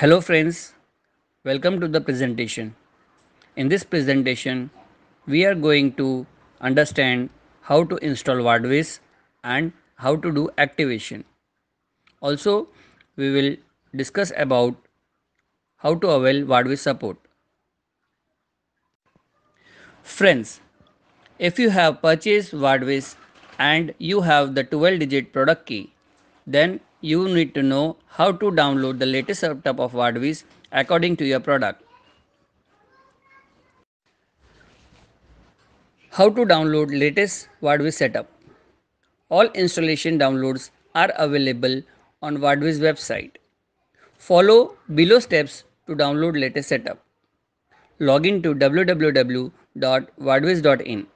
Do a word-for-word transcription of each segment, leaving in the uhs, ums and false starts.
Hello friends, welcome to the presentation. In this presentation, we are going to understand how to install Wardviz and how to do activation. Also, we will discuss about how to avail Wardviz support. Friends, if you have purchased Wardviz and you have the twelve digit product key, then you need to know how to download the latest setup of Wardviz according to your product. How to download latest Wardviz setup? All installation downloads are available on Wardviz website. Follow below steps to download latest setup. Login to w w w dot wardviz dot in.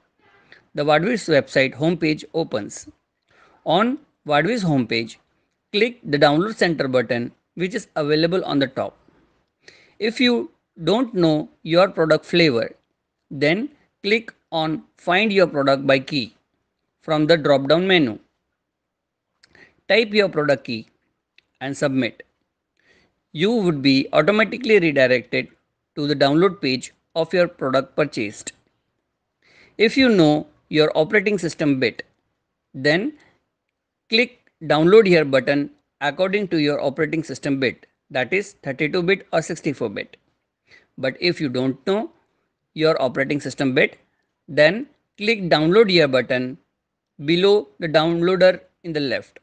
The Wardviz website homepage opens. On Wardviz homepage, click the download center button which is available on the top. If you don't know your product flavor, then click on find your product by key from the drop down menu. Type your product key and submit. You would be automatically redirected to the download page of your product purchased. If you know your operating system bit, then click Download here button according to your operating system bit, that is thirty-two bit or sixty-four bit. But if you don't know your operating system bit, then click download here button below the downloader in the left.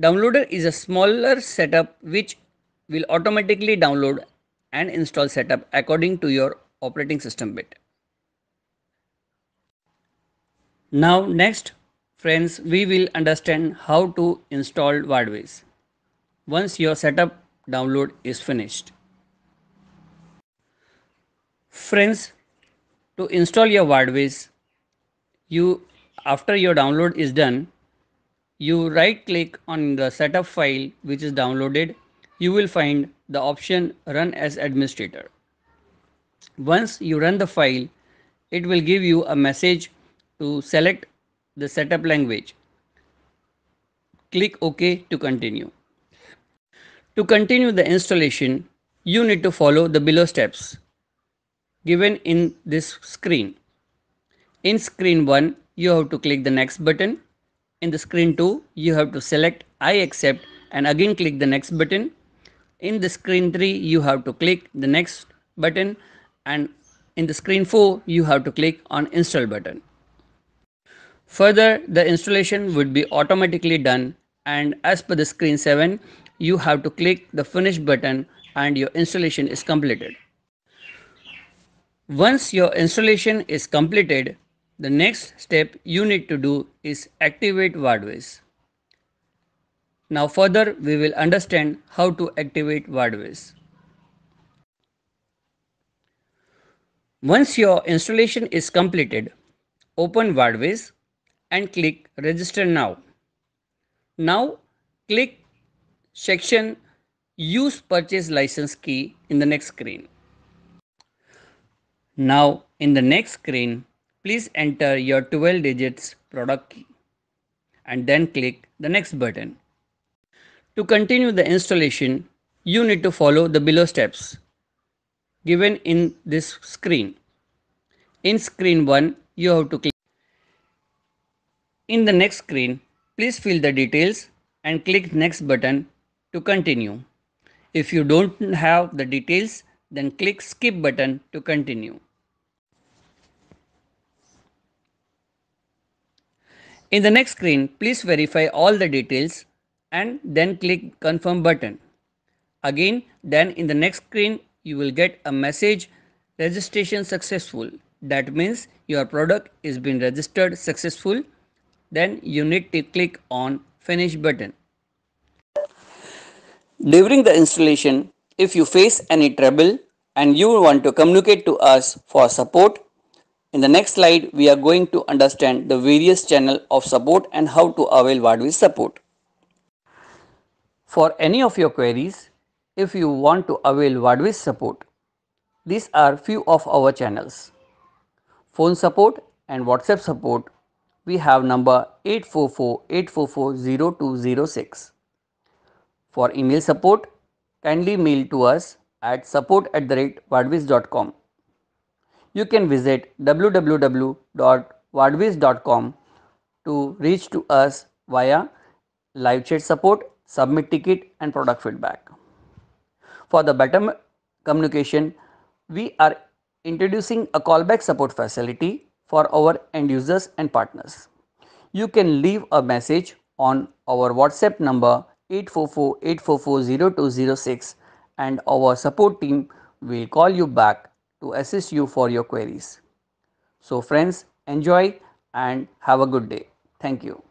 Downloader is a smaller setup which will automatically download and install setup according to your operating system bit. Now next, friends, we will understand how to install Wardviz once your setup download is finished. Friends, to install your Wardviz, you after your download is done, you right click on the setup file which is downloaded. You will find the option run as administrator. Once you run the file, it will give you a message to select the setup language. Click OK to continue. To continue the installation, you need to follow the below steps given in this screen. In screen one, you have to click the next button. In the screen two, you have to select I accept and again click the next button. In the screen three, you have to click the next button, and in the screen four, you have to click on install button. Further, the installation would be automatically done, and as per the screen seven, you have to click the finish button and your installation is completed. Once your installation is completed, the next step you need to do is activate Wardviz. Now further, we will understand how to activate Wardviz. Once your installation is completed, open Wardviz and click register now. Now click section use purchase license key in the next screen. Now in the next screen, please enter your twelve digits product key and then click the next button. To continue the installation, you need to follow the below steps given in this screen. In screen one, you have to click. In the next screen, please fill the details and click next button to continue. If you don't have the details, then click skip button to continue. In the next screen, please verify all the details and then click confirm button. Again, then in the next screen, you will get a message registration successful. That means your product is been registered successful. Then you need to click on finish button. During the installation, if you face any trouble and you want to communicate to us for support, in the next slide we are going to understand the various channels of support and how to avail Wardviz support. For any of your queries, if you want to avail Wardviz support, these are few of our channels. Phone support and WhatsApp support. We have number eight four four, eight four four, zero two zero six. For email support, kindly mail to us at support at the rate wadviz dot com. You can visit w w w dot wadviz dot com to reach to us via live chat support, submit ticket and product feedback. For the better communication, we are introducing a callback support facility for our end users and partners. You can leave a message on our WhatsApp number eight four four, eight four four, zero two zero six and our support team will call you back to assist you for your queries. So friends, enjoy and have a good day. Thank you.